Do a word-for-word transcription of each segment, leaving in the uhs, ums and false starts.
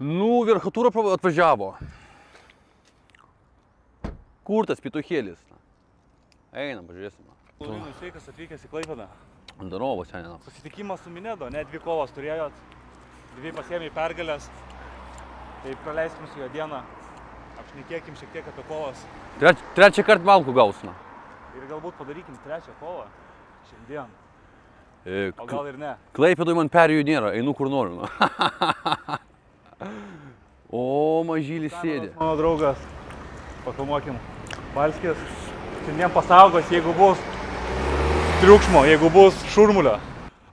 Nu, verchatūra atvažiavo. Kur tas pituchėlis? Einam, pažiūrėsim. Laurynas, sveikas, atvykęs į Klaipedą. Darovo, senienam. Susitikimas su Minedo, net dvi kovas turėjot, dvi pasiėmė pergalės. Tai praleiskim su jo dieną, apšnekėkim šiek tiek apie kovas. Treč, trečią kartą malku gausime. Ir galbūt padarykim trečią kovą šiandien. E, o gal ir ne. Klaipėdoj man perėjų nėra, einu kur noriu. O, mažylis sėdė. Mano draugas, pakalmokim. Balskis, šiandien pasaugos, jeigu bus triukšmo, jeigu bus šurmulio.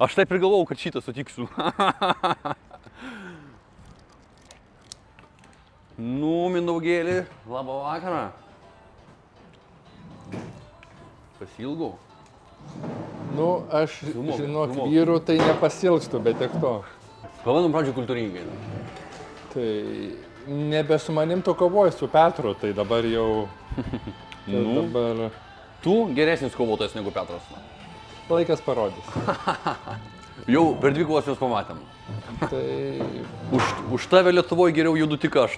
Aš taip ir galvojau, kad šitą sutiksiu. Nu, Mindaugėlį, labą vakarą. Pasilgau. Nu, aš, Zumok, žinok, Zumok. Vyrų tai nepasilgstu, bet tiek to. Pavadom pradžių kultūringai. Tai nebe su manim tu kovoji, su Petru, tai dabar jau... Tai nu, dabar... Tu geresnis kovotojas negu Petras. Laikas parodys. Jau per dvi kovas jūs pamatėm. Tai... Už, už tave Lietuvoje geriau judu tik aš.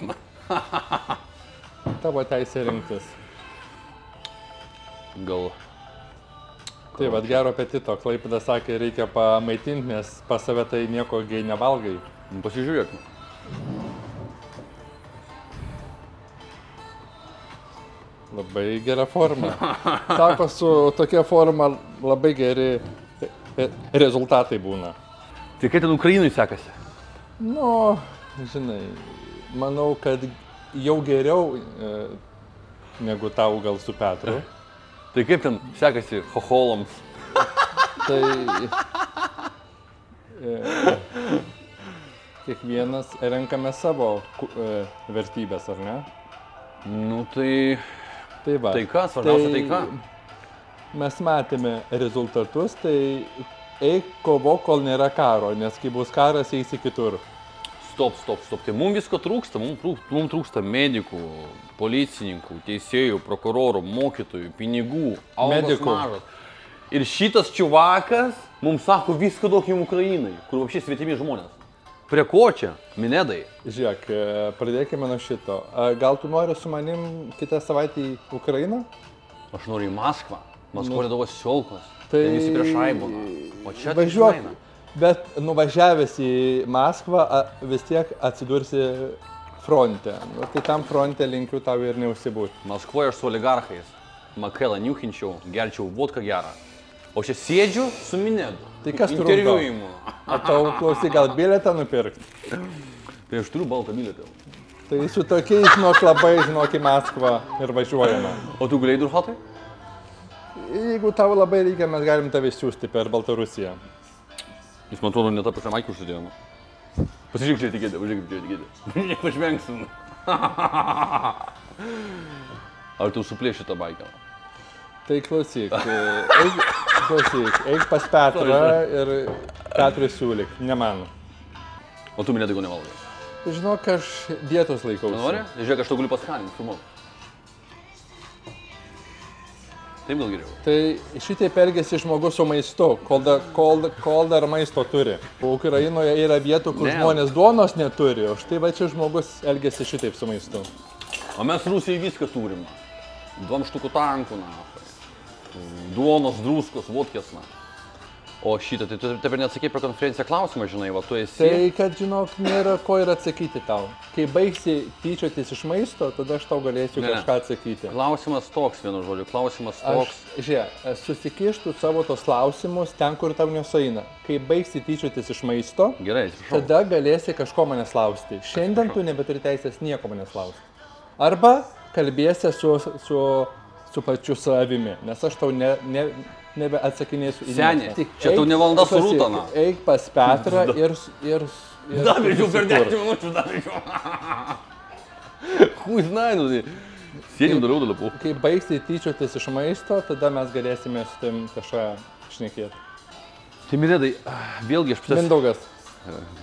Tavo teisė rinktis. Gal... Tai vat gero apetito. Klaipėda sakė, reikia pamaitinti, nes pas save tai nieko gai nevalgai. Pasižiūrėkime. Labai gera forma. Sako, su tokia forma labai geri rezultatai būna. Tai kaip ten Ukrainui sekasi? Nu, žinai, manau, kad jau geriau e, negu tau gal su Petru. Tai kaip ten sekasi hoholams? Tai... E, kiekvienas renkame savo e, vertybės, ar ne? Nu, tai... Tai va. Tai ką, svarbiausia, tai ką? Mes matėme rezultatus, tai eik kovo, kol nėra karo, nes kai bus karas, eisi kitur. Stop, stop, stop. Tai mums visko trūksta, mums trūksta, mums trūksta medikų, policininkų, teisėjų, prokurorų, mokytojų, pinigų, algos mažos. Ir šitas čiuvakas mums sako, viską duokim Ukrainai, kur apšiai svetimi žmonės. Prie ko čia, Minedai? Žiūrėk, pradėkime nuo šito. Gal tu nori su manim kitą savaitę į Ukrainą? Aš noriu į Maskvą. Maskvą Lietuvos siolkos. Tai visi prieš Aiboną. O čia tai Ukraina. Bet nuvažiavęs į Maskvą vis tiek atsidursi fronte. Tai tam fronte linkiu tau ir neužsibūti. Maskvoje aš su oligarchais. Makelą niuchinčiau, gerčiau vodką gerą. O čia sėdžiu su Minedu. Tai kas turiu interviuimu? O tau klausai, gal bilietą nupirkti? Tai aš turiu baltą bilietą. Tai su tokiais, žinok, labai, žinok, į Maskvą ir važiuojame. O tu gulėjai durhotai? Jeigu tau labai reikia, mes galim tave siūsti per Baltarusiją. Jis, man atrodo, net apie Samaikį užsidėjome. Pasižiūrėk čia etiketę, pažiūrėk čia etiketę. Nepažvengsim. Ar tu suplėši tą baikę? Tai klausyk, eik, klausyk, eik pas Petrą ir Petrui siūlyk, ne man. O tu Minedai, jeigu nevalgai? Žinok, aš dietos laikausi. Nori? Žiūrėk, aš to galiu paskalinti, tu moku. Taip gal geriau. Tai šitai pergėsi žmogus su maistu, kol, da, kol, kol dar maisto turi. O Ukrainoje yra vietų, kur ne. Žmonės duonos neturi, o štai va čia žmogus elgėsi šitaip su maistu. O mes Rusijai viską turim. Dvam štukų tankų, na. Duonos, druskos, vodkės, na. O šitą, tai tu taip ir neatsakei per konferenciją klausimą, žinai, va, tu esi... Tai, kad, žinok, nėra ko ir atsakyti tau. Kai baigsi tyčiotis iš maisto, tada aš tau galėsiu ne, kažką atsakyti. Klausimas toks, vienu žodžiu, klausimas toks... Aš, žiūrėk, susikištų savo tos klausimus ten, kur tau nesueina. Kai baigsi tyčiotis iš maisto, gerai, tada galėsi kažko manęs klausti. Šiandien atsiprašau. Tu nebeturi teisės nieko manęs klausti. Arba kalbėsi su... su su pačiu savimi, nes aš tau ne, ne, nebeatsakinėsiu į... Senė, čia tau ne valanda su Rūtana. Eik pas Petrą ir... ir, ir dar viržiau per dešimt minučių, dar viržiau. Kui znai, nu tai... Sėdim daliau daliau. Kai baigsi tyčiotis iš maisto, tada mes galėsime su tavim kažką šnekėti. Tai Minedai, vėlgi aš... Ptas... Mindaugas.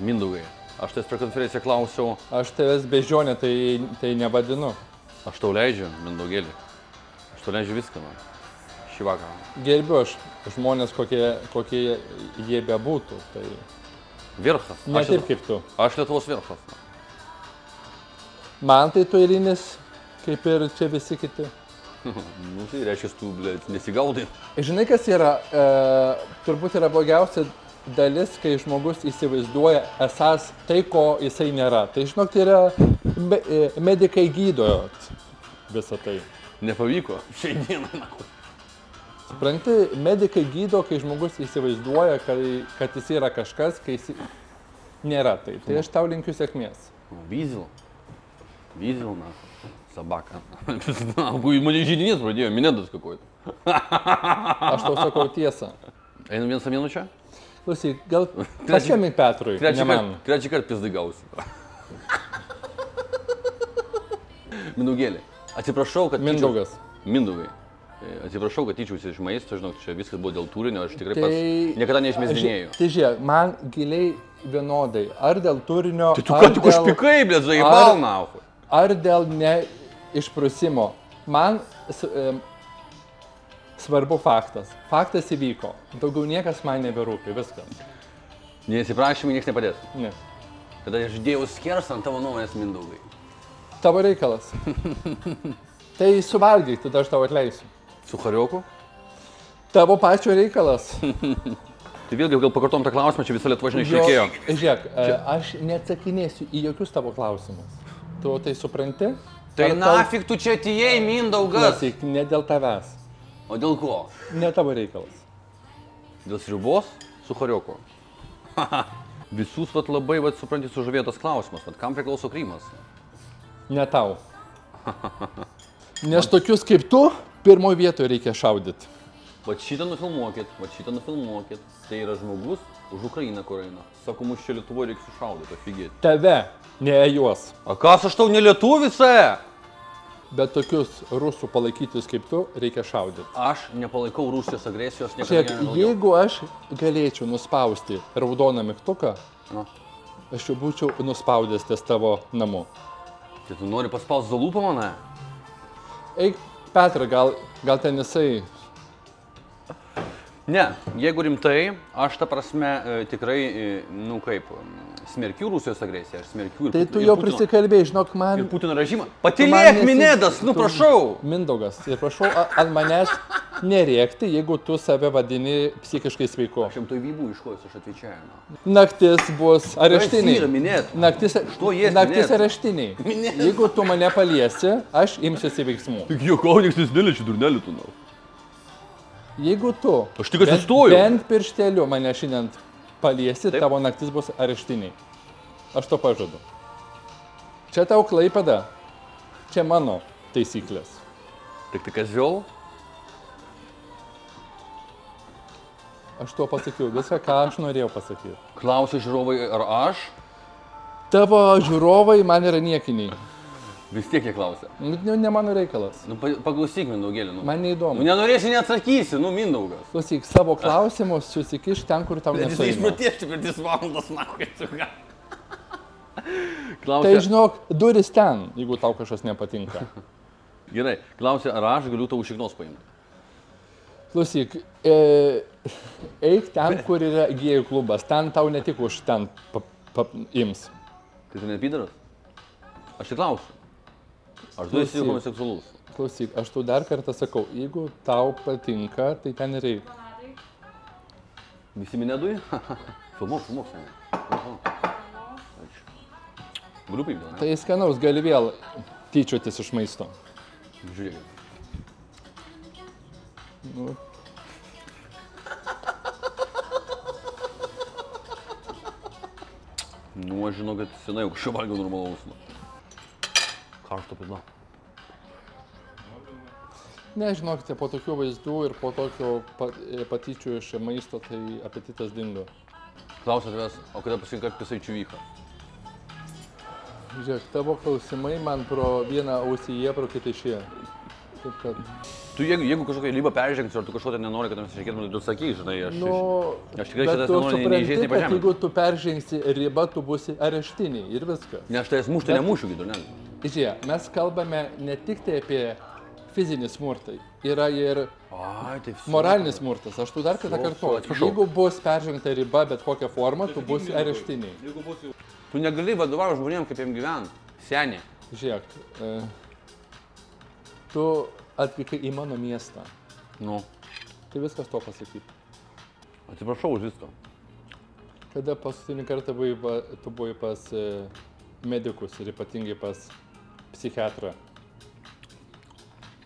Mindaugai, aš tais per konferenciją klausiau... Aš tavęs bežionė, tai, tai nevadinu. Aš tau leidžiu, Mindaugėlį. Leidžiu viską man šį vakarą. Gerbiu aš žmonės, kokie, kokie jie bebūtų. Tai... Virchas. Ne aš taip kaip tu. Aš Lietuvos virchas. Man tai tu eilinis, kaip ir čia visi kiti. Nu, tai reiškia, tu, blėt, nesigaudai. Žinai, kas yra, e, turbūt yra blogiausia dalis, kai žmogus įsivaizduoja esas tai, ko jisai nėra. Tai, žinok, tai yra, me, medikai gydo visą tai. Nepavyko šiandieną. Supranti, medikai gydo, kai žmogus įsivaizduoja, kad, kad jis yra kažkas, kai jis nėra tai. Tai aš tau linkiu sėkmės. Vyzil. Vyzil, na. Собака. Мне жиденец вроде, Минедас какой-то. А что такое тесо? Эй, ну, vienas minučia? Klausyk, gal pačiam į Petrui, ne man. Trečią kartą pizdai gausiu. Mindaugėlė, atsiprašau, kad... Mindaugas. Mindaugai. Atsiprašau, kad tyčiausi iš maisto, žinok, čia viskas buvo dėl turinio, aš tikrai pats niekada neišmesdinėjau. Tai žiūrėk, man giliai vienodai, ar dėl turinio, ar dėl... Tai tu ką tik užpikai, blėt, zaibal, naukui. Ar dėl neišprusimo. Man svarbu faktas. Faktas įvyko. Daugiau niekas man neberūpi, viskas. Nesiprašymai niekas nepadės? Ne. Tada aš dėjau skersą ant tavo nuomonės, Mindaugai. Tavo reikalas. Tai suvalgyk, tada aš tau atleisiu. Su Harioku? Tavo pačio reikalas. Tai vėlgi, gal pakartom tą klausimą, čia visą Lietuvą išnekėjo. Žiūrėk, aš neatsakinėsiu į jokius tavo klausimus. Tu tai supranti? Tai nafik tu čia atėjai, Mindaugas? Nafik, ne dėl tavęs. O dėl ko? Ne tavo reikalas. Dėl sriubos su Harioko. Visus vat labai, vat, supranti, sužavėtas klausimas. Vat, kam priklauso Krymas? Ne tau. Nes tokius kaip tu, pirmoje vietoje reikia šaudyti. Vat šitą nufilmuokit, vat šitą nufilmuokit. Tai yra žmogus už Ukrainą, kur eina. Sako, mus čia Lietuvoje reikia sušaudyti, afigėti. Tave, ne juos. A kas aš tau ne lietuvise? Bet tokius rusų palaikytis kaip tu reikia šaudyti. Aš nepalaikau Rusijos agresijos, niekada nenaugiau. Jeigu aš galėčiau nuspausti raudoną mygtuką, no, aš jau būčiau nuspaudęs ties tavo namu. Tai tu nori paspausti zalūpą mane? Eik, Petra, gal, gal ten jisai... Ne, jeigu rimtai, aš tą prasme tikrai, nu kaip, smerkiu Rusijos agresiją, aš smerkiu ir Putino. Tai tu jau prisikalbėjai, žinok, man... Ir Putino režimą. Patylėk, Minedas, nu prašau! Mindaugas, ir prašau ant manęs nerėkti, jeigu tu save vadini psichiškai sveiku. Aš jam toj vybų iškojus, aš atvičiavimą. Naktis bus areštiniai. Kas yra, Minet? Naktis areštiniai. Minet. Jeigu tu mane paliesi, aš imsiuosi veiksmų. Tik jokau, nieks nesidėlė, čia durnelį tu nau. Jeigu tu aš tik atsistoju, bent piršteliu mane šiandien paliesi, taip, tavo naktis bus areštiniai. Aš to pažadu. Čia tau Klaipeda, čia mano taisyklės. Tik tik aziol? Aš to pasakiau, viską, ką aš norėjau pasakyti. Klausia žiūrovai, ar aš? Tavo žiūrovai man yra niekiniai. Vis tiek jie klausia. Nu, ne mano reikalas. Nu, paklausyk, Mindaugėlį. Nu. Man neįdomu. Nu, nenorėsi, neatsakysi, nu, Mindaugas. Klausyk, savo klausimus susikiš ten, kur tau nesuima. Jis išprotėšti per tris valandas, nakai, tu ką. Tai žinok, duris ten, jeigu tau kažkas nepatinka. Gerai, klausia, ar aš galiu tau šiknos paimti? Klausyk, e, eik ten, kur yra gėjų klubas. Ten tau ne tik už ten ims. Tai tu neapydaras? Aš tik klausiu. Aš tu esi homoseksualus. Klausyk, aš tu dar kartą sakau, jeigu tau patinka, tai ten reikia. Visi Minedui? Filmuok, filmuok, seniai. Tai skanaus, gali vėl tyčiotis iš maisto. Žiūrėk. Nu. Nu, aš žinau, kad senai jau kažką valgiau normalausmą. Karšto pizda. Ne, žinokite, po tokių vaizdų ir po tokio patyčių iš maisto, tai apetitas dingo. Klausia tavęs, o kada pasirinkart pisai čivyką? Žiūrėk, tavo klausimai man pro vieną ausyje, pro kitą išėję. Taip kad... Tu jeigu, jeigu kažkokią lybą peržengsiu, ar tu kažko ten nenori, kad tam išreikėtum, tu sakyk, žinai, aš... Nu, aš tikrai šitas nenori neįžeisti, nei pažemės. Bet tu supranti, kad jeigu tu peržengsi ribą, tu būsi areštiniai ir viskas. Ne, aš tai jas muštų, nemušiu, gidu, ne? Žiūrėk, mes kalbame ne tik tai apie fizinį smurtą, yra ir moralinis smurtas. Aš tu dar kartą kartuoju. Jeigu bus peržengta riba bet kokią formą, tu būsi areštiniai. Tu negali vadovauti žmonėms, kaip jiems gyventi. Seniai, Žiūrėk, tu atvykai į mano miestą. Nu. Tai viskas to pasakyti. Atsiprašau už viską. Kada paskutinį kartą buvai, tu buvai pas medikus ir ypatingai pas psichiatrą?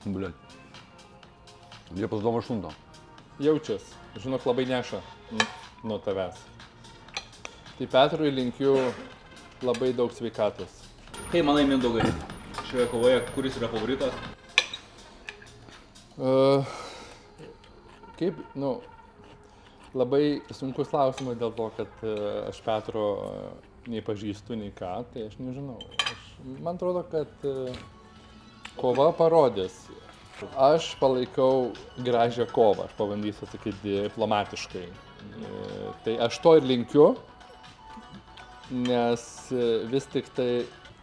Bliat. Jie pas domą šuntą. Jaučias. Žinok, labai neša nuo tavęs. Tai Petrui linkiu labai daug sveikatos. Kaip manai, Mindaugai, šioje kovoje kuris yra favoritas? Uh, kaip, nu, labai sunkus klausimas dėl to, kad uh, aš Petro uh, nei pažįstu, nei ką, tai aš nežinau. Aš, man atrodo, kad uh, kova parodės. Aš palaikau gražią kovą, aš pabandysiu atsakyti diplomatiškai. Uh, tai aš to ir linkiu, nes uh, vis tik tai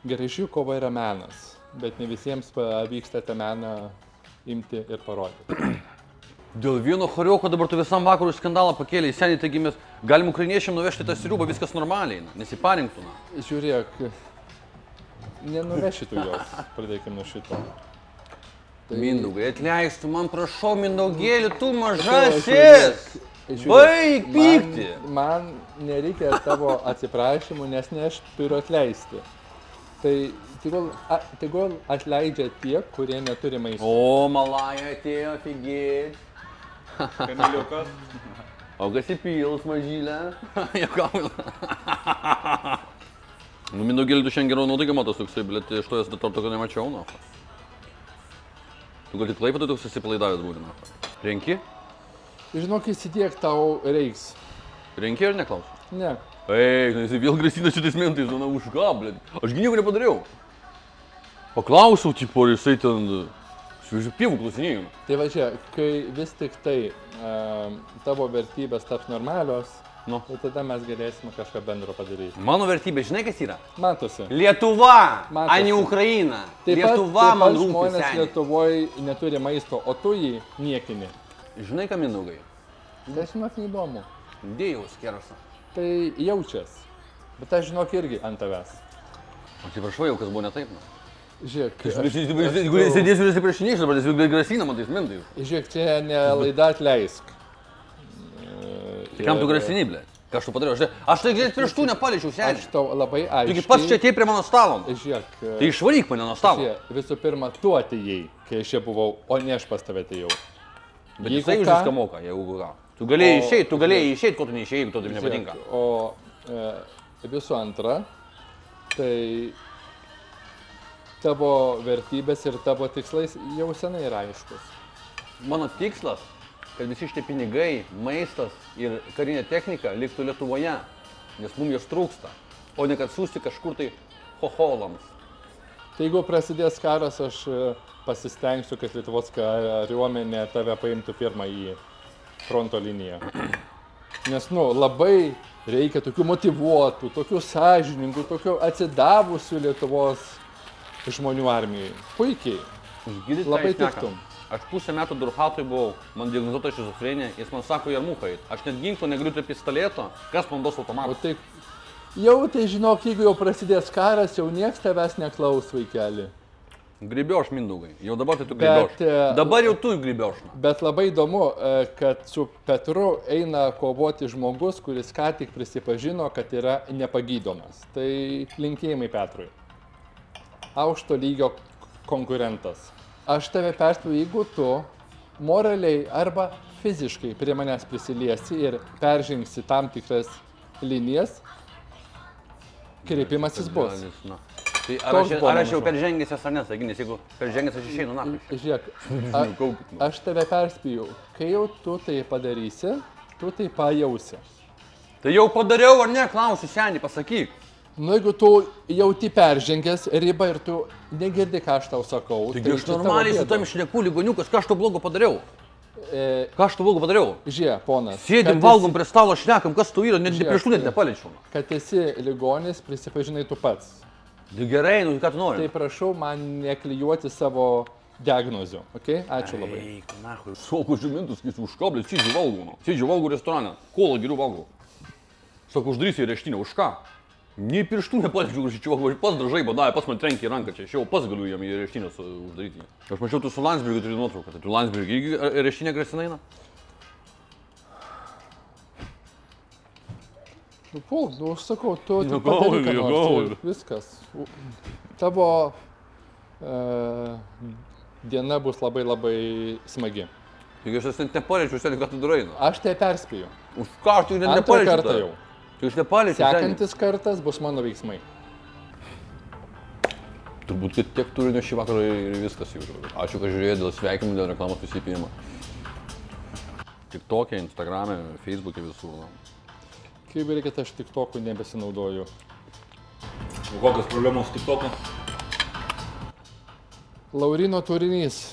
Garaišių kova yra menas, bet ne visiems pavyksta tą meną imti ir parodyti. Dėl vieno chorioko dabar tu visam vakarų skandalą pakėlė į senį, taigi mes galim ukrainiečiam nuvežti tą sriubą, viskas normaliai, nesipaninktų. Žiūrėk, nenuvešitų jos, pradėkim nuo šito. Tai... Mindaugai, atleistų man, prašau, Mindaugėlį, tu mažasis! Baig pykti! Man, man nereikia tavo atsiprašymų, nes ne aš turiu atleisti. Tai tegul tai atleidžia tie, kurie neturi maisto. O, Malaja atėjo, figėt. Kamiliukas. O kas įpils, mažylė? Jokauja. Nu, Mindaugėlį, tu šiandien geriau nuotaiką matos toksai, bet iš to jas dar tokio nemačiau, nu. Tu gal tik Klaipėdai toks susipalaidavęs būti, nu. Renki? Žinok, įsidėk tau reiks. Renki ar neklausi? Ne. Eik, nu jisai vėl grasina šitais mentais, nu, na, už ką, blėt. Aš gi nieko nepadariau. Paklausiau, tipo, ar jisai ten šviežių pievų klausinėjau. Tai važia, kai vis tik tai uh, tavo vertybės taps normalios, nu. Tai tada mes galėsime kažką bendro padaryti. Mano vertybė, žinai, kas yra? Matosi. Lietuva, Matosi. A ne Ukraina. Taip pat, Lietuva taip pat žmonės senė. Lietuvoje neturi maisto, o tu jį niekini. Žinai ką, Mindaugai? Dešimtas neįdomu. Dėjaus kerasa. Tai jaučias, bet aš žinok irgi ant tavęs. Atsiprašau jau, kas buvo ne taip, nu. Žiūrėk, aš... Jeigu sėdėsiu ir atsiprašinėsiu dabar, nes grasinama tais mintais. Žiūrėk, čia ne laida atleisk. Tai kam tu grasini, blė? Ką aš tu padariau? Aš tai greit prieš tu nepaliečiau, seniai. Aš tau labai aiškiai... Taigi pats čia atėjai prie mano stalo. Žiūrėk... Tai išvaryk mane nuo stalo. Visų pirma, tu atėjai, kai aš čia buvau, o ne aš pas tave atėjau. Bet jisai už viską moka, jeigu ką. Tu galėjai išeiti, tu galėjai išeiti, ko tu neišėjai, jeigu to taip nepatinka. O visų antra, tai tavo vertybės ir tavo tikslais jau senai yra aiškus. Mano tikslas, kad visi šitie pinigai, maistas ir karinė technika liktų Lietuvoje, nes mums jos trūksta, o ne kad siųsti kažkur tai hoholams. Tai jeigu prasidės karas, aš pasistengsiu, kad Lietuvos kariuomenė tave paimtų pirmą į fronto liniją. Nes, nu, labai reikia tokių motivuotų, tokių sąžiningų, tokių atsidavusių Lietuvos žmonių armijai. Puikiai. Labai tiktum. Aš pusę metų Durhatui buvau, man diagnozuota šizofrenija, jis man sako, Jarmuchai, aš net ginklo negaliu taip pistoleto, kas man duos automatą. O tai, jau tai žinok, jeigu jau prasidės karas, jau nieks tavęs neklaus, vaikeli. Gribioš, Mindaugai. Jau dabar tai tu gribioš. Bet, dabar jau tu gribioš. Bet labai įdomu, kad su Petru eina kovoti žmogus, kuris ką tik prisipažino, kad yra nepagydomas. Tai linkėjimai Petrui. Aukšto lygio konkurentas. Aš tave perspėju, jeigu tu moraliai arba fiziškai prie manęs prisiliesi ir peržingsi tam tikras linijas, kreipimasis bus. Tai ar aš, ar aš jau peržengęsias ar ne, nes jeigu peržengęs aš išeinu naktį. Žiūrėk, a, aš tave perspėjau, kai jau tu tai padarysi, tu tai pajausi. Tai jau padariau ar ne, klausiu senį, pasakyk. Nu jeigu tu jauti peržengęs ribą ir tu negirdi, ką aš tau sakau. Taigi tai aš normaliai su tam šneku, ligoniukas, ką aš tau blogo padariau? E, ką aš tau blogo padariau? Žie, ponas. Sėdim, esi... valgom prie stalo, šnekam, kas tu yra, net prieš tu net nepaliečiau. Kad esi ligonis, prisipažinai tu pats. Tai gerai, nu ką tu nori? Tai prašau man neklijuoti savo diagnozių, okei? Okay? Ačiū labai. Eik, nahui. Sako žymintus, kai už ką, blėt, sėdžiu valgau, nu. Sėdžiu valgau restorane, kolą geriau valgau. Sako, uždarysi į reštinę, už ką? Nei pirštų nepaliečiau, Rušičiovą, pas Dražai badavė, pas man trenkė į ranką čia, aš jau pas galiu jam į areštinę uždaryti. Aš mačiau, tu su Landsbergiu turi nuotrauką, tai tu Landsbergiu irgi areštinė grasina eina? Nu, pol, nu, aš sakau, tu tik padarikamas, viskas. Tavo diena bus labai labai smagi. Taigi aš net nepaliečiau, sėdė, ką tu darai. Aš tai perspėjau. Už ką aš tai net nepaliečiau? Antrą kartą jau. Sekantis kartas bus mano veiksmai. Turbūt tiek turinio šį vakarą ir viskas jau. Ačiū, kad žiūrėjai, dėl sveikinimų, dėl reklamos susipinimo. TikTok'e, Instagram'e, Facebook'e visų. Kaip reikia, aš TikTok'u nebesinaudoju. O kokios problemos su TikTok'u? Lauryno turinys.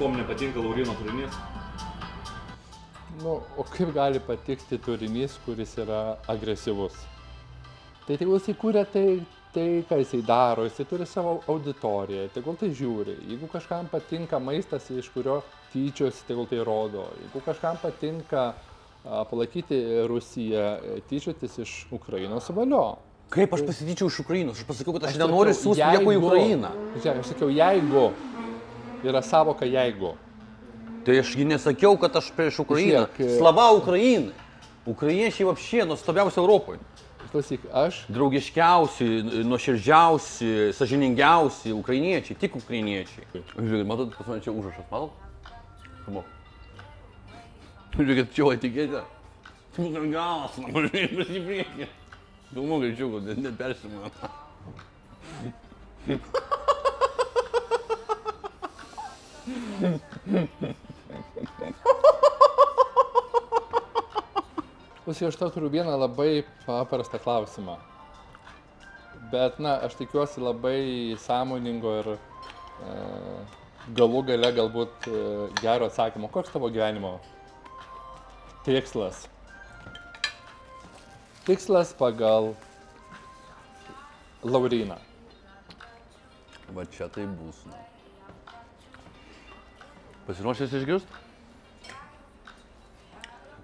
Kom nepatinka Lauryno turinys? Nu, o kaip gali patikti turinys, kuris yra agresyvus? Tai jeigu jisai kūrė tai, tai, ką jisai daro, jisai turi savo auditoriją, tegul tai žiūri. Jeigu kažkam patinka maistas, iš kurio tyčiosi, tegul tai rodo. Jeigu kažkam patinka palaikyti Rusiją, tyčiotis iš Ukrainos, valio. Kaip aš pasityčiau iš Ukrainos? Aš pasakiau, kad aš, aš nenoriu siųsti nieko į Ukrainą. Žiūrėk, aš sakiau, jeigu yra savoka jeigu. Tai ašgi nesakiau, kad aš prieš Ukrainą. Slava Ukrainai. Ukrainiečiai vapšie nuostabiausi Europoje. Klausyk, aš... Draugiškiausi, nuoširdžiausi, sąžiningiausi ukrainiečiai, tik ukrainiečiai. Žiūrėkit, matot, pas mane čia užrašas, matot? Šamok. Žiūrėkit, čia etiketė. Smukam galas, man žiūrėkit, prasipriekė. Daugiau greičiau, kad net persimano. Klausyk, aš tau turiu vieną labai paprastą klausimą, bet, na, aš tikiuosi labai sąmoningo ir e, galų gale galbūt e, gero atsakymo. Koks tavo gyvenimo tikslas? Tikslas pagal Lauryną. Va čia tai bus. Pasiruošęs išgirsti?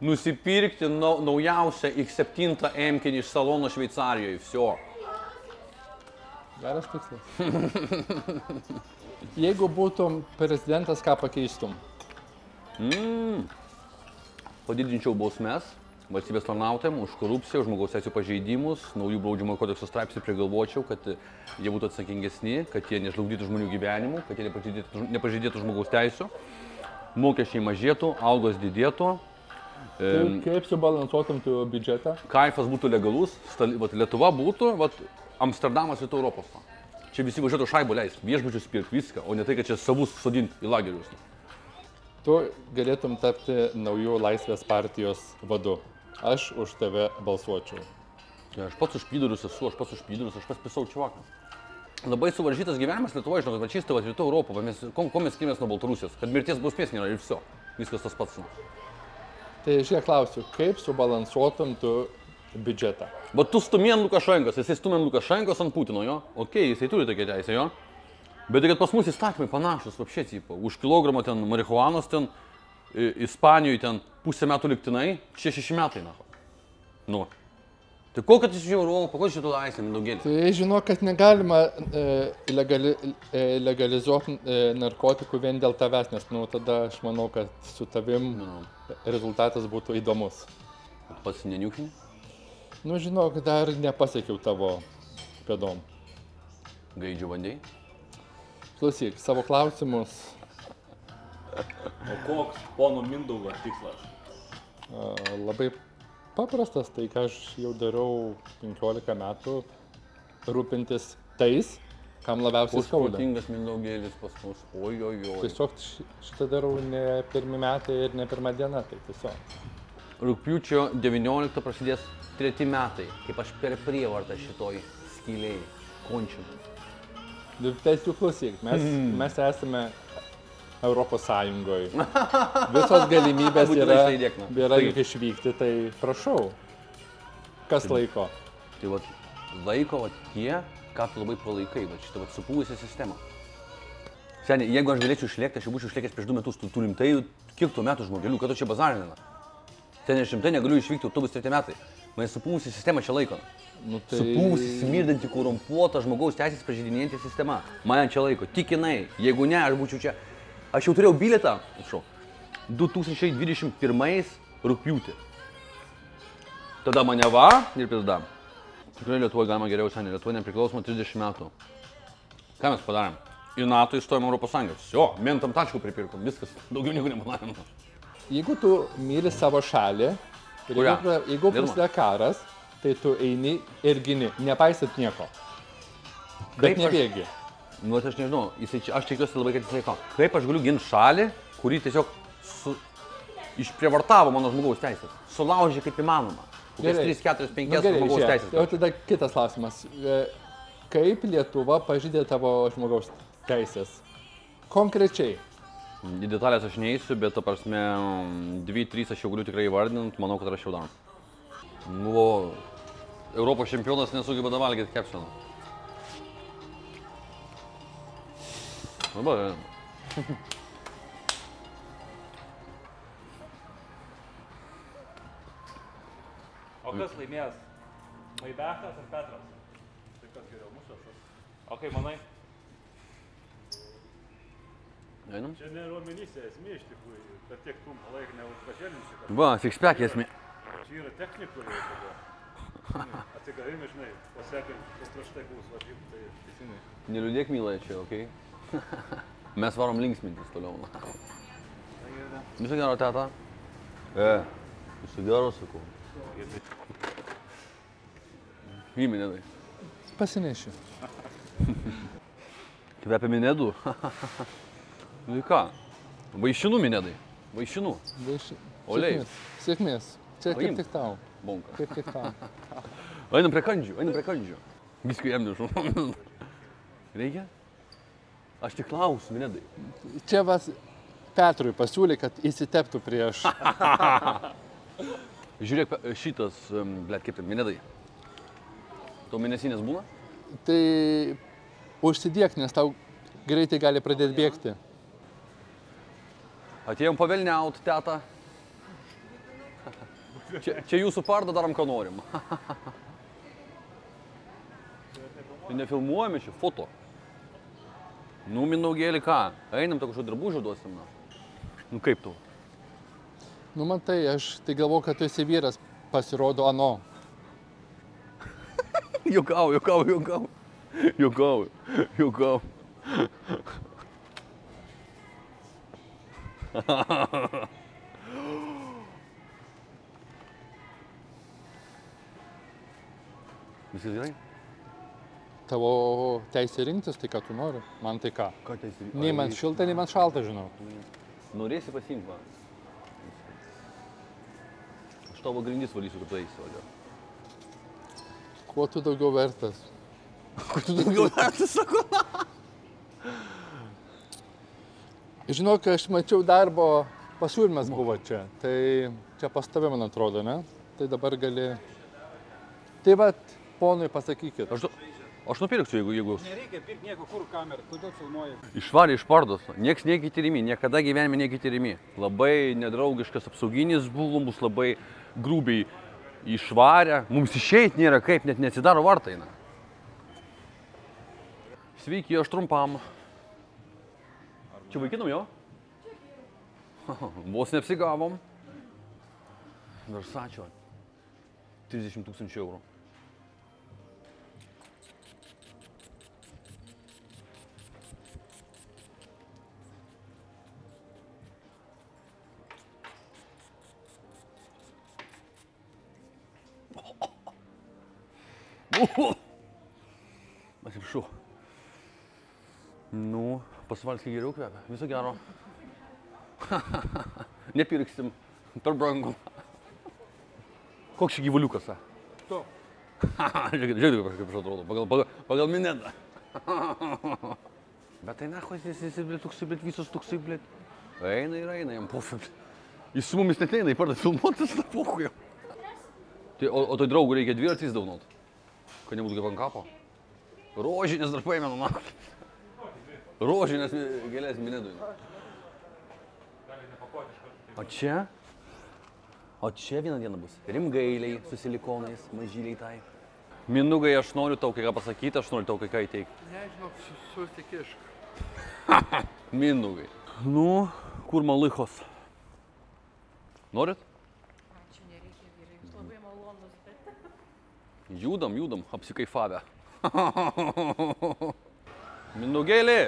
Nusipirkti naujausią iks septyni emkinį iš salono Šveicarijoje. Visio. Geras tikslas. Jeigu būtum prezidentas, ką pakeistum? Mm. Padidinčiau bausmes valstybės tarnautojam už korupciją, už žmogaus teisių pažeidimus, naujų baudžiamojo kodekso straipsnių prigalvočiau, kad jie būtų atsakingesni, kad jie nežlugdytų žmonių gyvenimų, kad jie nepažeidėtų žmogaus teisių, mokesčiai mažėtų, algos didėtų. Kaip, kaip subalansuotum tu biudžetą? Kaifas būtų legalus, stali, vat, Lietuva būtų, vat, Amsterdamas Rytų Europos. Čia visi važiuotų šaibų leis, viešbučius pirk viską, o ne tai, kad čia savus sodinti į lagerius. Tu galėtum tapti naujų Laisvės partijos vadu. Aš už tave balsuočiau. Ja, aš pats už pydurius esu, aš pats už pydurius, aš pats pisau čivaką. Labai suvaržytas gyvenimas Lietuvoje, žinau, kad va, čistą Rytų Europą, va, mes, ko, ko mes skiriamės nuo Baltarusijos, kad mirties bausmės nėra ir viso. Viskas tas pats. Tai žiūrėk, klausiu, kaip subalansuotum tu biudžetą? Bet tu stumė ant Lukašenkos, jisai stumė ant Lukašenkos ant Putino, jo? Ok, jisai turi tokią teisę, jo? Bet kad pas mus įstatymai panašus, vapšė, tipo, už kilogramą ten marihuanos ten, Ispanijoje ten pusę metų liktinai, šeši metai, na. Nu. Tai kol kad jis žiūrėjau, Europą, kol šitų laisvėm daugelį? Tai žinok, kad negalima e, legali, e, legalizuoti e, narkotikų vien dėl tavęs, nes nu, tada aš manau, kad su tavim no. rezultatas būtų įdomus. Pats neniukinė? Nu žinok, dar nepasiekiau tavo pėdom. Gaidžių vandėjai? Klausyk, savo klausimus. O koks pono Mindaugo tikslas? A, labai... Paprastas, tai ką aš jau darau penkiolika metų, rūpintis tais, kam labiausiai skauda. Užkautingas Mindaugėlis pas mus, ojojoj. Tiesiog šitą darau ne pirmi metai ir ne pirma diena, tai tiesiog. Rūpiučio devynioliktą prasidės treti metai, kaip aš per prievartą šitoj skylėj končiu. Tai tu klausyk, mes, mm. mes esame Europos Sąjungoje. Visos galimybės yra tik išvykti, tai prašau. Kas laiko? Tai vat, laiko vat, tie, ką tu labai palaikai, vat, šitą vat, supūlusią sistemą. Seniai, jeigu aš galėčiau išlėkti, aš jau būčiau išlėkęs prieš du metus, tu turim tai, kiek tuo metų žmogelių, kad tu čia bazarinina. ten šimtai negaliu išvykti, tu bus treti metai. Man supūvusi sistema čia laiko. Nu, tai... Supūvusi, smirdanti, korumpuota, žmogaus teisės pažeidinėjanti sistema. Man čia laiko, tik jinai, jeigu ne, aš būčiau čia. Aš jau turėjau bilietą, šau, du tūkstančiai dvidešimt pirmais rugpjūtį. Tada mane va ir pizda. Tikrai Lietuvoje galima geriau seniai. Lietuvoje nepriklausoma trisdešimt metų. Ką mes padarėm? Į NATO įstojom Europos Sąjungos. Jo, mentam tačkų pripirkom, viskas. Daugiau nieko nemanavim. Jeigu tu myli savo šalį, jeigu, jeigu prasideda karas, tai tu eini ir gini, nepaisant nieko. Bet kaip nebėgi. Aš, nu, aš nežinau, jisai, aš tikiuosi labai, kad jisai ką. Kaip aš galiu ginti šalį, kurį tiesiog su, išprievartavo mano žmogaus teisės, sulaužė kaip įmanoma. trys, keturi, penki žmogaus teisės. O tada kitas klausimas. Kaip Lietuva pažydė tavo žmogaus teisės? Konkrečiai. Į detalės aš neįsiu, bet ta prasme, dvi trys aš jau galiu tikrai įvardinti, manau, kad aš jau darom. Nu, Europos čempionas nesugeba davalgyti kepšeno. Dabar. O kas laimės? Maybachas ar Petras? Tai kas geriau, mūsų ar šas? O kaip manai? Einam? Čia ne ruomenyse esmė iš tikrųjų, per tiek trumpą laiką neužpaželinsi. Va, fikspekė esmė. Čia yra technikų reikia. Atsigavimai, žinai, pasekant, kas traštai bus vadybų, tai teisingai. Neliūdėk mylai čia, okei? Mes varom linksmintis toliau. Viso gero, teta. E, viso gero, sakau. Į Minedai. Pasinešiu. Kvepia Minedų. Nu į ką? Vaišinu Minedai. Vaišinu. Vaiši... Oliai. Sėkmės. Čia kaip tik tau. Bonka. Kaip tik tau. Einam prie kandžių, einam prie kandžių. Viskui jam nežu. Reikia? Aš tik klausiu, Minedai. Čia vas Petrui pasiūlė, kad įsiteptų prieš. Žiūrėk, šitas, blėt, kaip ten, Minedai, tau mėnesinės būna? Tai užsidėk, nes tau greitai gali pradėti bėgti. Atėjom pavelniaut, teta. Čia, čia jūsų pardą darom, ką norim. Nefilmuojame čia, foto. Nu, Mindaugėlį, ką? Einam, tokiu drabužių duosim. Nu, kaip tu? Nu, man tai, aš tai galvoju, kad tu esi vyras, pasirodo ano. Jokau, jokau, jokau. Jokau, jokau. Viskas gerai? Tavo teisė rinktis tai, ką tu nori. Man tai ką? Ką teisė rinktis? Nei man šilta, nei man šalta, žinau. Norėsi pasiimti man? Aš tavo grindis valysiu, kad tu eisi, Olio. Kuo tu daugiau vertas? Kuo tu daugiau vertas, sakau? Žinok, aš mačiau darbo pasiūlymas buvo čia. Tai čia pas tave, man atrodo, ne? Tai dabar gali... Tai vat, ponui pasakykit. Aš, aš nupirksiu, jeigu... jeigu... Nereikia pirkti nieko, kur kamera, kodėl filmuoji? Išvarė iš pardos. Nieks niekiai tyrimi, niekada gyvenime niekiai tyrimi. Labai nedraugiškas apsauginis buvo, mus labai... grubiai išvarę, mums išeiti nėra kaip, net nesidaro vartai. Sveiki, aš trumpam. Čia vaikinam jo? Vos neapsigavom. Versačio. trisdešimt tūkstančių eurų. Atsipšau. Nu, pasvalskį geriau kvepia. Viso gero. Nepirksim. Per brangu. Koks čia gyvuliukas? Tu. Žiūrėk, kaip aš atrodo. Pagal, pagal, pagal Minedą. Bet tai nachos, jis jis toksai, blėt, visos toksai, blėt. Eina ir eina, jam pofim. Jis su mumis net eina, jį pardą filmuotis, na pochujo. O tai draugų reikia dviratys daunot. Kad nebūtų kaip ant kapo. Rožinės dar paėmė, nu, na. Rožinės gėlės Minedui. O čia? O čia vieną dieną bus rimgailiai su silikonais, mažyliai tai. Mindaugai, aš noriu tau kai ką pasakyti, aš noriu tau kai ką įteikti. Nežinau, susitikiška. Mindaugai. Nu, kur malychos? Norit? Ačiū, nereikia vyrai. Jūs labai malonus, bet... Judam, judam, apsikaifavę. Mindaugėlį,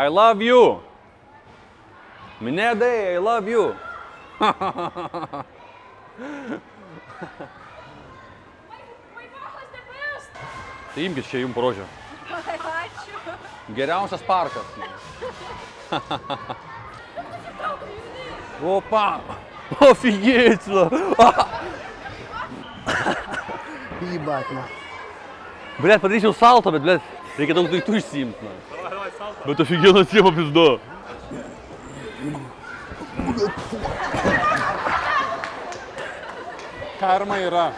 I love you. Minedai, I love you. Tai imkit čia jums prožę. Ačiū. Geriausias parkas. Opa. Офигеть. Ебать, на. Блядь, подречил салто, блядь. Reikia daug daiktų išsiimti, man. Bet офигенно тема, пизда. Karma yra.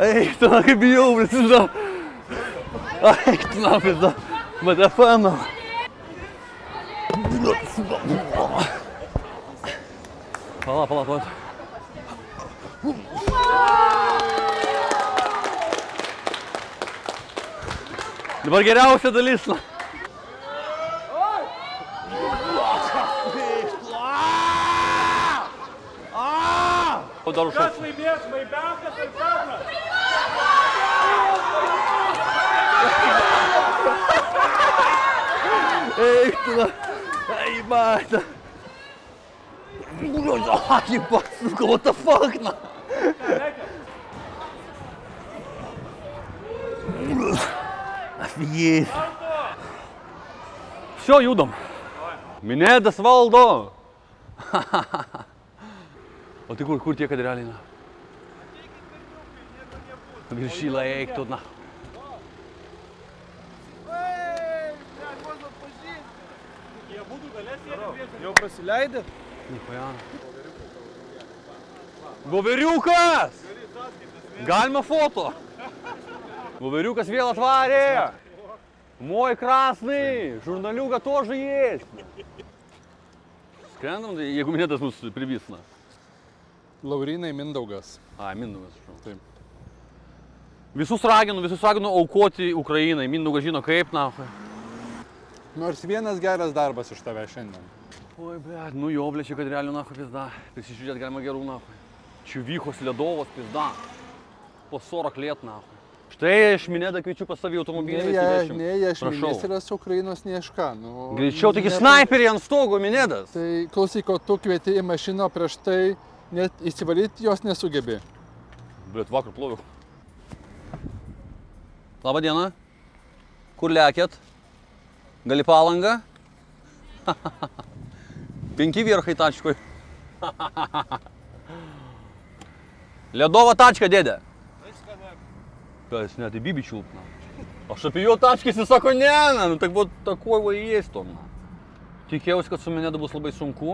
Eik, tu na, kaip bijau, bet pizda. Eik, tu na, pizda. Matefano. Pala, pala, pala. Dabar geriausia dalis. Kas laimės, Maybachas ar Petras? Eik, tu na. Eik, mata. Ебать, сука, what the fuck, на? Офигеть. Все, judam. Minedas valdo. O tai kur, kur tie kadreliai, na? Viršyla, eik tu, na. Jau prasileidė? Goveriukas! Galima foto! Goveriukas vėl atvarė! Moj krasnai! Žurnaliuka tožu jėst! Skrendam, jeigu Minedas mūsų pribysna. Laurynai, Mindaugas. A, Mindaugas. Taip. Visus raginu, visus raginu aukoti Ukrainai. Mindaugas žino kaip, na. Nors vienas geras darbas iš tave šiandien. Oi, bet, nu jo, blėčiai, kad realių nacho pizda. Prisižiūrėt galima gerų nacho. Čiuvykos ledovos pizda. Po сорок лет nacho. Štai aš Minedą kviečiu pas savį automobilį. Ne, aš Minedas yra su Ukrainos neieška. Greičiau, taigi snaiperį ant stogo, Minedas. Tai klausyk, o tu kvieti į mašiną prieš tai, net įsivalyti jos nesugebė. Bet vakar ploviau. Labą dieną. Kur lekėt? Gali Palangą? Penki vyrchai tačkui. Ledova tačka, dėdė. Viską dėk. Kas net į bibi čiulpna. Aš apie jo tačkį įsisako, ne, ne, nu tak būt takoj va įėjus tom. Tikėjausi, kad su Minedu bus labai sunku,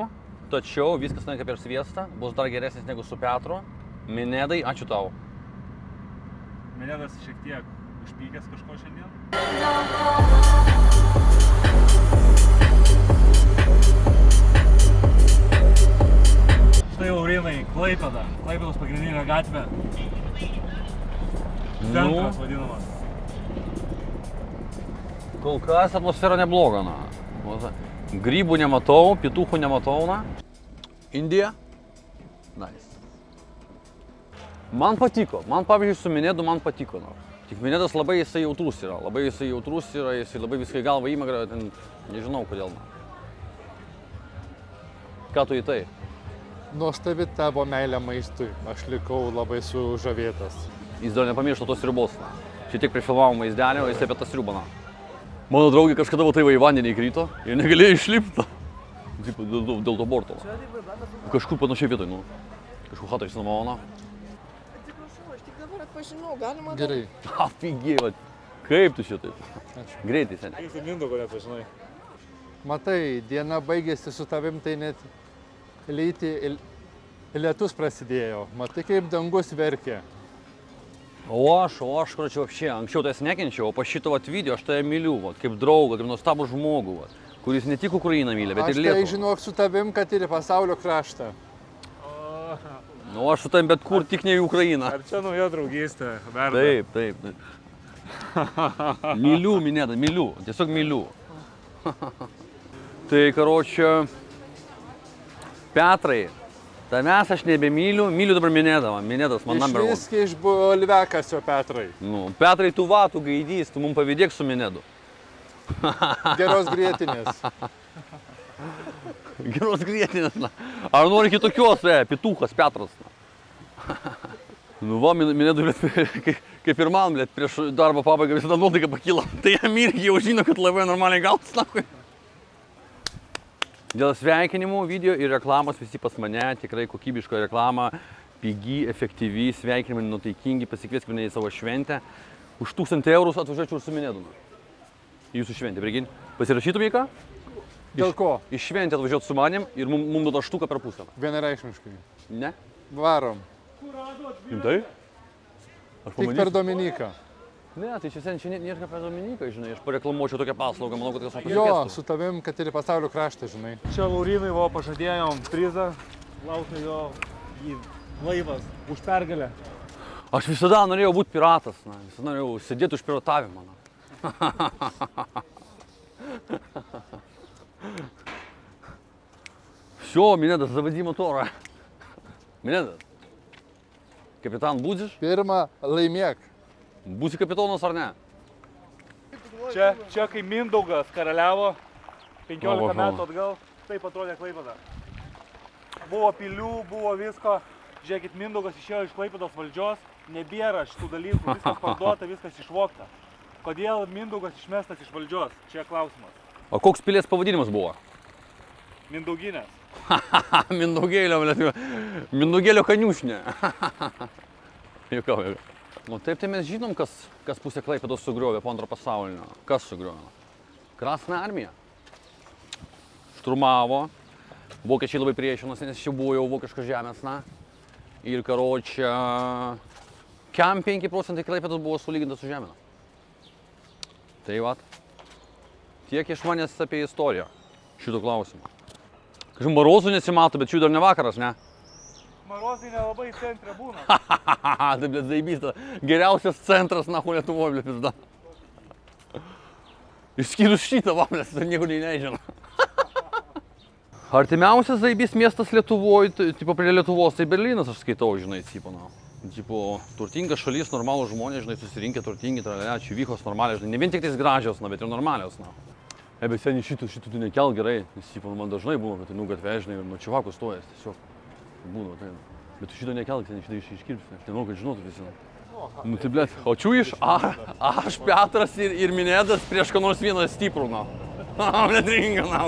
tačiau viskas neka per sviestą, bus dar geresnis negu su Petru. Minedai, ačiū tau. Minedas šiek tiek užpykęs kažko šiandien. Štai Laurynai, Klaipeda, Klaipedos pagrindinė gatvė. Centras vadinamas. Kol kas atmosfera nebloga, na. Grybų nematau, pietuchų nematau, na. Indija. Nice. Man patiko, man pavyzdžiui su Minedu man patiko, na. Tik Minedas labai jisai jautrus yra, labai jisai jautrus yra, jisai labai viską į galvą įmagra, ten nežinau kodėl, na. Ką tu į tai? Nuostabi tavo meilė maistui. Aš likau labai sužavėtas. Jis dar nepamiršo tos sriubos. Šiek tiek prifilmavo maizdelį, o jis apie tą sriubą. Mano draugė kažkada va tai va į vandenį įkrito ir negalėjo išlipti. Dėl to borto. Kažkur panašiai vietoj, nu. Kažkur hato išsinomavo. Atsiprašau, aš tik dabar atpažinau, galima... Gerai. Afigiai, va. Kaip tu šitaip? Greitai, seniai. Jis ir Mindaugo nepažinai. Matai, diena baigėsi su tavim, tai net lyti lietus prasidėjo. Matai, kaip dangus verkė. O aš, o aš, kur čia apšė, anksčiau tai nekenčiau, o po šito vat video aš tai myliu, vat, kaip draugą, kaip nuostabų žmogų, vat, kuris ne tik Ukrainą myli, bet ir Lietuvą. Aš tai žinok su tavim, kad ir į pasaulio kraštą. Nu, aš su tavim bet kur, ar, tik ne į Ukrainą. Ar čia nauja draugystė, verda? Taip, taip, taip. Myliu Minedą, myliu, tiesiog myliu. Tai, karočią, Petrai, tavęs aš nebemyliu, myliu dabar Minedą, Minedas man number one. Išviski iš Livekas jo, Petrai. Nu, Petrai, tu va, tu gaidys, tu mums pavydėk su Minedu. Geros grietinės. Geros grietinės, na. Ar nori kitokios, e, pitukas, Petras, na. Nu va, Minedu, kaip ir man, lėt, prieš darbo pabaigą visada nuotaika pakyla. Tai jam irgi jau žino, kad labai normaliai gautas, na. Dėl sveikinimų video ir reklamos visi pas mane, tikrai kokybiško reklama, pigi, efektyvi, sveikinimai, nutaikingi, pasikviesk mane į savo šventę. Už tūkstantį eurus atvažiuočiau ir su Minedu. Jūsų šventė, Brigin. Pasirašytum į ką? Dėl ko? Iš šventė atvažiuot su manim ir mums mum duota štuką per pusę. Vienareikšmiškai. Ne? Varom. Rimtai? Tik per Dominyką. Ne, tai čia sen, čia nėra apie Dominyką, žinai, aš pareklamuočiau tokią paslaugą, manau, kad kas pasikėstų. Jo, su tavim, kad ir į pasaulio kraštą, žinai. Čia Laurynai, va, pažadėjom prizą, laukia jo laivas už pergalę. Aš visada norėjau būti piratas, na, visada norėjau sėdėti už piratavimą, na. Все, Minedas, заводи motorą. Minedas, kapitan, būdžiš? Pirma, laimėk. Būsi kapitonas ar ne? Čia, čia kai Mindaugas karaliavo penkiolika metų atgal, taip atrodė Klaipeda. Buvo pilių, buvo visko. Žiūrėkit, Mindaugas išėjo iš Klaipedos valdžios, nebėra šitų dalykų, viskas parduota, viskas išvokta. Kodėl Mindaugas išmestas iš valdžios? Čia klausimas. O koks pilies pavadinimas buvo? Mindauginės. Mindaugėlio, Mindaugėlio kaniušnė. Jokau, jokau. Nu taip, tai mes žinom, kas, kas pusė Klaipėdos sugriovė po antro pasaulinio. Kas sugriovė? Krasna armija. Šturmavo. Vokiečiai labai priešinosi, nes čia buvo jau vokiškas žemės, na. Ir karočią, kem penki procentai Klaipėdos buvo sulygintas su žemėna. Tai va, tiek iš manęs apie istoriją šito klausimo. Kažkai marozų nesimato, bet šių dar ne vakaras, ne? Marozai nelabai centre būna. Tai blėt zaibista. Geriausias centras, nahu, Lietuvoje, blėt pizda. Išskyrus šitą, va, blėt, tai nieko neįnežina. Artimiausias zaibys miestas Lietuvoje, tipo prie Lietuvos, tai Berlynas, aš skaitau, žinai, cipano. Tipo, turtinga šalis, normalų žmonės, žinai, susirinkę turtingi, tralečių, vyhos, normaliai, žinai, ne vien tik tais gražios, na, bet ir normalios, na. Ebe, seniai, šitų, šitų tu nekel gerai, nes, cipano, man dažnai būna, kad nu gatvė, žinai, ir nu čivakų stojas, tiesiog. Būna, tai. Bet tu šito nekelk, ten šitą iškirpsi. Aš nenau, kad žinotų visi. Nu tai blėt, o čia iš aš, Petras ir, ir Minedas prieš ką nors vieną stiprų, na. Na, blėt, ringa, na.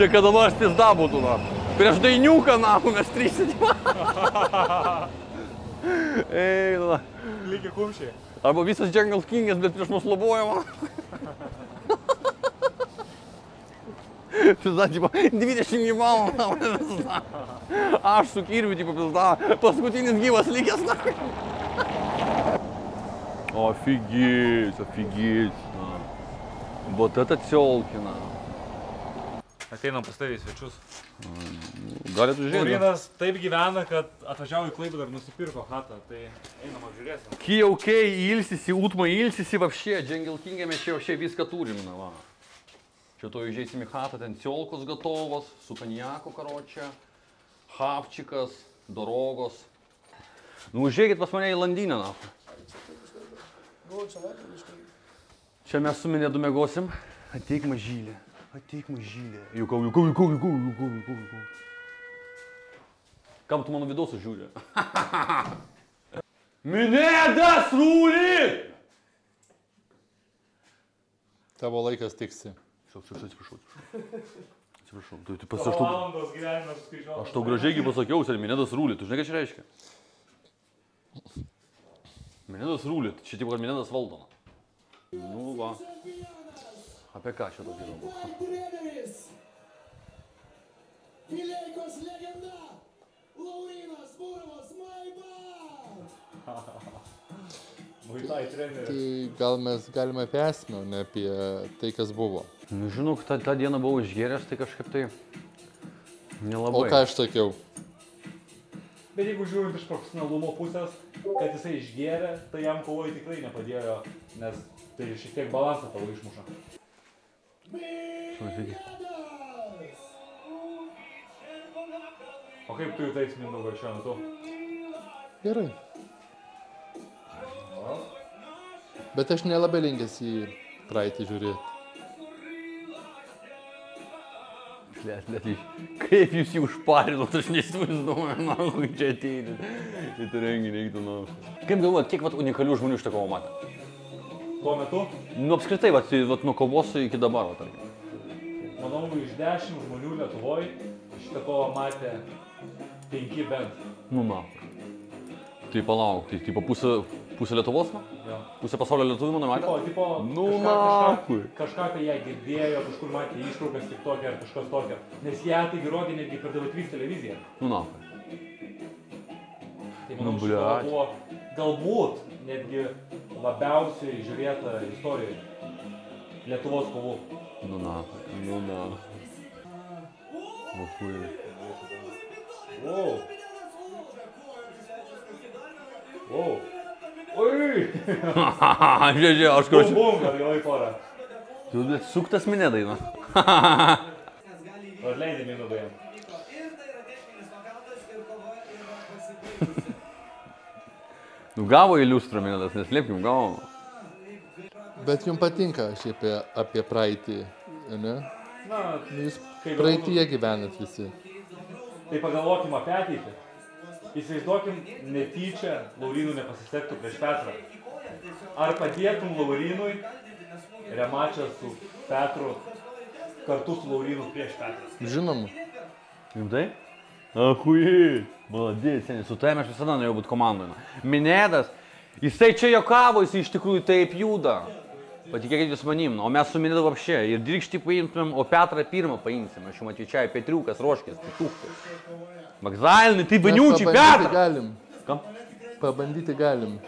Čia kada nors pizda būtų, na. Prieš Dainiuką, na, mes trysinimą. Ei, na. Lygiai kumšiai. Arba visas Jungle Kingas, bet prieš mus lobojama. Pizda, tipo, dvidešimt gyvavų, na, aš su kirviu, tipo, pizda, paskutinis gyvas likęs, na. Ofigis, ofigis, na. Vat eta ciolkina. Ateinam pas tave į svečius. Galit užžiūrėti. Laurinas taip gyvena, kad atvažiavo į Klaipėdą ir nusipirko chatą, tai einam apžiūrėsim. Kijaukiai ilsisi, Utma ilsisi, vapšė, Jungle King'e mes čia jau šiai viską turim, na, va. Čia to įžeisim į chatą, ten ciolkos gatovos, su konjaku, karočią, hapčikas, dorogos. Nu, užėkit pas mane į landinę, na. Čia mes su Minedu mėgosim. Ateik mažylė, ateik mažylė. Jukau, jukau, jukau, jukau, jukau, jukau, jukau. Kam tu mano vidaus užžiūrė? Minedas rūli! Tavo laikas tiksi. Atsiprašau, atsiprašau. Tu pasakiau, aš tau gražiai pasakiau, seniai, Minedas rūli, tu žinai, ką čia reiškia? Minedas rūli, čia taip, kad Minedas valdo. Nu va, apie ką čia tokį žinau? Pileikos legenda, Laurynas Maybach! Tai gal mes galime apie esmę, ne apie tai, kas buvo. Žinau, kad tą, tą dieną buvau išgėręs, tai kažkaip tai nelabai. O ką aš sakiau? Bet jeigu žiūrint iš profesionalumo pusės, kad jisai išgėrė, tai jam kovoj tikrai nepadėjo, nes tai šiek tiek balansą tavo išmuša. O kaip tu jautais, Mindaugai, šiuo metu? Gerai. Bet aš nelabai linkęs į praeitį žiūrėti. Kaip jūs jį užparinot, aš neįsivaizduoju, man čia ateiti. Į tą renginį reiktų nors. Kaip galvojat, kiek vat unikalių žmonių šitą kovą matė? Tuo metu? Nu, apskritai, vat, vat nuo kovos iki dabar, vat, tarkim. Manau, iš dešimt žmonių Lietuvoj šitą kovą matė penki bent. Nu, na. Tai palauk, tai tipo pusė, pusė Lietuvos, na? Jo. Pusė pasaulio lietuvių mano matė? Tipo, tipo, nu, kažką, kažką, kažką apie ją girdėjo, kažkur matė ištraukas tik tokia ar kažkas tokia. Nes ją tai įrodė netgi per T V trys televiziją. Nu, na. Tai manau, nu, šitą buvo galbūt netgi labiausiai žiūrėta istorijoje Lietuvos kovų. Nu, na. Nu, na. Vafui. Wow. Wow. Oi! Hahaha, žiūrėjau, aš kočiu. Bum, bum, galėjau į porą. Tu suktas Minedai, na. Hahaha. Ar leidė Minedai jam? Nu, gavo iliustrą Minedas, neslėpkim, gavo. Bet jums patinka šiaip apie praeitį, ne? Na, jūs praeityje gyvenat visi. Tai pagalvokim apie ateitį. Įsivaizduokim, netyčia Laurynui nepasisektų prieš Petrą. Ar padėtum Laurynui remačia su Petru kartu su Laurynu prieš Petrą? Žinoma. Rimtai? Akui, baladėjai, seniai, su tavimi aš visada norėjau būti komandoje. Minedas, jisai čia jokavo, jisai iš tikrųjų taip juda. Patikėkit jūs manim, o mes su Minedu apšė ir Dirkštį paimtumėm, o Petrą pirmą paimsim. Aš jau mačiau čia, Petriukas, Roškės, Pituhkas. Magzalini, tai baniučiai, Petra! Galim. Kam? Pabandyti galim.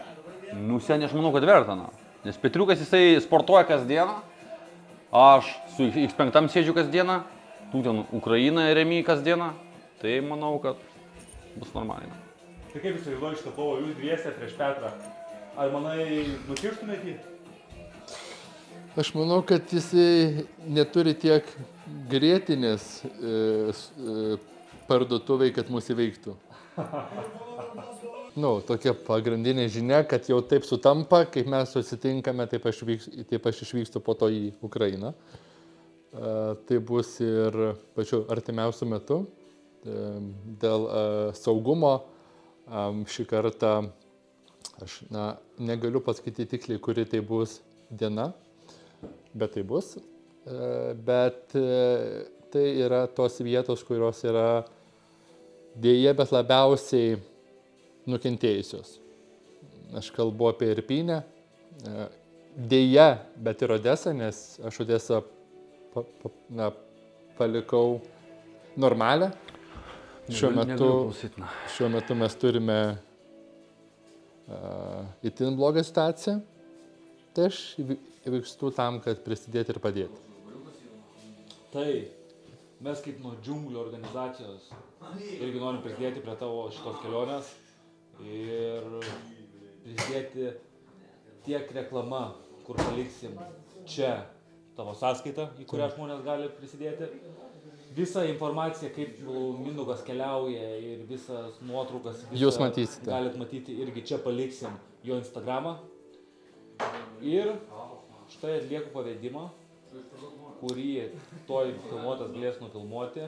Nu, seniai, aš manau, kad verta, na. Nes Petriukas jisai sportuoja kasdieną, aš su X penki sėdžiu kasdieną, tu ten Ukrainą remi kasdieną, tai manau, kad bus normaliai. Tai kaip jūs įsivaizduoju šitą kovą, jūs dviese prieš Petrą, ar manai nukirstumėt jį? Aš manau, kad jisai neturi tiek grėtinės e, e, parduotuviai, kad mūsų įveiktų. Nu, tokia pagrindinė žinia, kad jau taip sutampa, kaip mes susitinkame, taip aš, vyks, taip aš išvykstu po to į Ukrainą. E, tai bus ir pačiu artimiausiu metu. E, dėl e, saugumo e, šį kartą aš na, negaliu pasakyti tiksliai, kuri tai bus diena. Bet tai bus. Bet tai yra tos vietos, kurios yra dėje, bet labiausiai nukentėjusios. Aš kalbu apie Irpinę. Dėje, bet ir Odesą, nes aš Odesą pa, pa, na, palikau normalią. Šiuo metu, šiuo metu mes turime uh, itin blogą situaciją. Tai aš vykstu tam, kad prisidėti ir padėti. Tai mes kaip nuo džiunglių organizacijos irgi norim prisidėti prie tavo šitos kelionės ir prisidėti tiek reklama, kur paliksim čia tavo sąskaitą, į kurią žmonės gali prisidėti. Visą informaciją, kaip Mindaugas keliauja ir visas nuotraukas, jūs matysite. Galit matyti irgi čia paliksim jo Instagramą. Ir štai atlieku pavedimą, kurį toj filmuotas galės nufilmuoti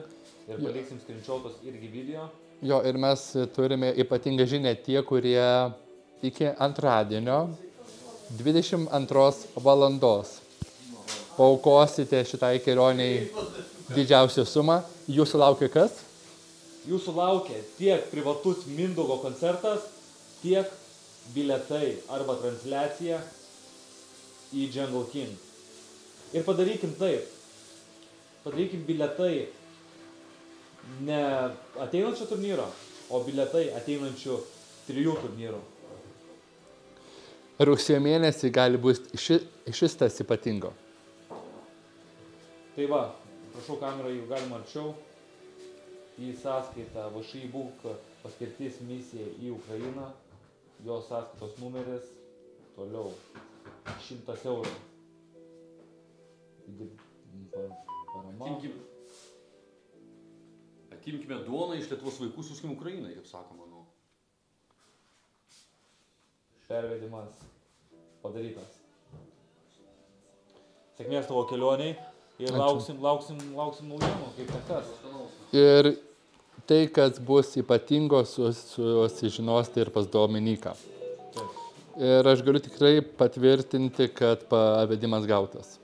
ir paliksim skrinčiautos irgi video. Jo, ir mes turime ypatingą žinią tie, kurie iki antradienio dvidešimt antros valandos paukosite šitai kelioniai didžiausią sumą. Jūsų laukia kas? Jūsų laukia tiek privatus Mindaugo koncertas, tiek biletai arba transliacija į Jungle King. Ir padarykim taip. Padarykim biletai ne ateinančio turnyro, o biletai ateinančių trijų turnyrų. rugsėjo mėnesį gali būti ši, šis tas ypatingo. Tai va, prašau kamerą, jeigu galima arčiau, į sąskaitą V Š I Book paskirtis misija į Ukrainą, jos sąskaitos numeris, toliau šimtas eurų. Parama. Atimkime duoną iš Lietuvos vaikų, siųskime Ukrainai, kaip sakoma. Pervedimas padarytas. Sėkmės tavo kelioniai ir lauksim, lauksim, lauksim naujienų, kaip kas. Ir tai, kas bus ypatingo, susižinosite ir pas Dominyką. Taip. Ir aš galiu tikrai patvirtinti, kad pavedimas gautas.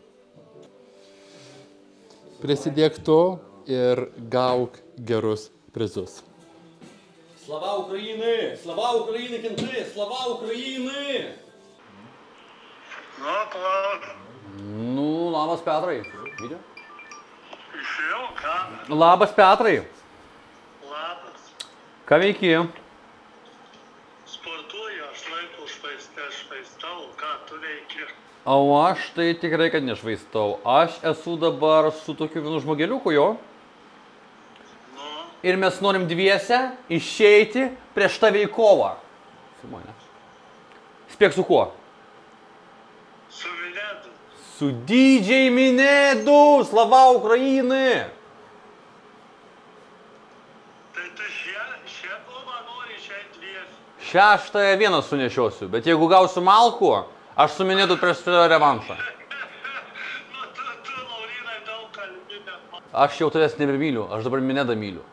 Prisidėk tu ir gauk gerus prizus. Слава Украины! Слава Украины, кенты! Слава Украины! Ну, Клaudas. Nu, labas, Petrai. Video? Išėjau, ką? Labas, Petrai. Labas. Ką veiki? Sportuoju, aš laikau švaistę, švaistau. Ką tu veiki? O aš tai tikrai, kad nešvaistau. Aš esu dabar su tokiu vienu žmogeliuku, jo. Ir mes norim dviese išeiti prieš tave į kovą. Spėk su kuo? Su Minedu. Su didžiai Minedu. Slava Ukrainai. Tai tu šią kovą nori išeiti dviese? Šeštąją vieną sunešiosiu, bet jeigu gausiu malku, aš su Minedu prieš tave revanšą. Nu tu, tu Laurynai, daug kalbi, bet... Aš jau tavęs nebemyliu, aš dabar Minedą myliu.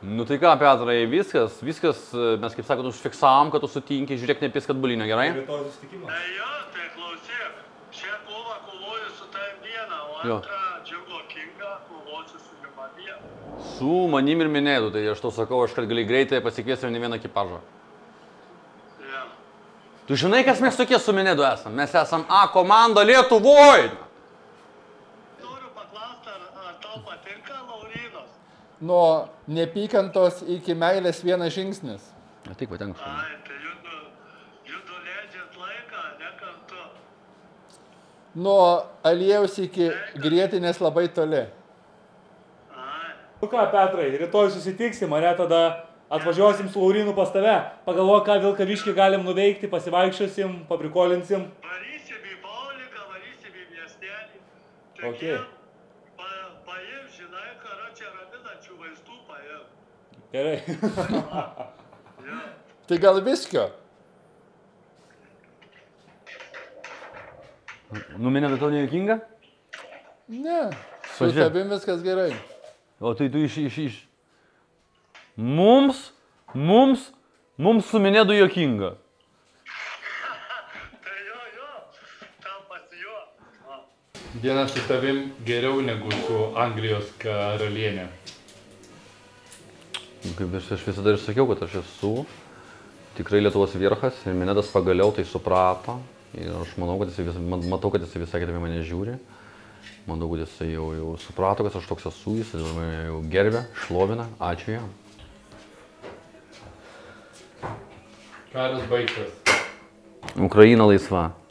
Nu tai ką, Petrai, viskas, viskas, mes kaip sakot, užfiksavom, kad tu sutinki, žiūrėk, nepis, kad bulinio, gerai? Rytoj susitikimas. Tai jo, tai klausyk, šią kovą kovoju su tavim vieną, o antrą Jungle Kingą kovosiu su jumanija. Su manim ir Minedu, tai aš tau sakau, aš kad gali greitai pasikviesti ne vieną ekipažą. Ja. Tu žinai, kas mes tokie su Minedu esam? Mes esam A komanda Lietuvoj! Nuo nepykantos iki meilės vienas žingsnis. Ateik, patenku. Ai, tai judu, judu leidžiant laiką, ne kartu. Nuo aliejaus iki grietinės labai toli. Ai. Nu ką, Petrai, rytoj susitiksim, ar ne, tada atvažiuosim su Laurynu pas tave. Pagalvo, ką Vilkaviškį galim nuveikti, pasivaikščiosim, paprikolinsim. Varysim į Pauliką, varysim į miestelį. Okei. Okay. Gerai. Tai gal viskio? Nu, Mineda, tau nejuokinga? Ne. Su tavim viskas gerai. O tai tu iš... iš, iš... Mums, mums, mums su Minedu juokinga. Tai jo, jo, tam pasijuo. Diena su tavim geriau negu su Anglijos karalienė. Kaip aš visada ir sakiau, kad aš esu tikrai Lietuvos vierchas ir Minedas pagaliau tai suprato. Ir aš manau, kad jis, matau, kad jis visai kitaip į mane žiūri. Manau, kad jis jau, jau suprato, kad aš toks esu, jis mane jau gerbia, šlovina. Ačiū jam. Karas baigtas. Ukraina laisva.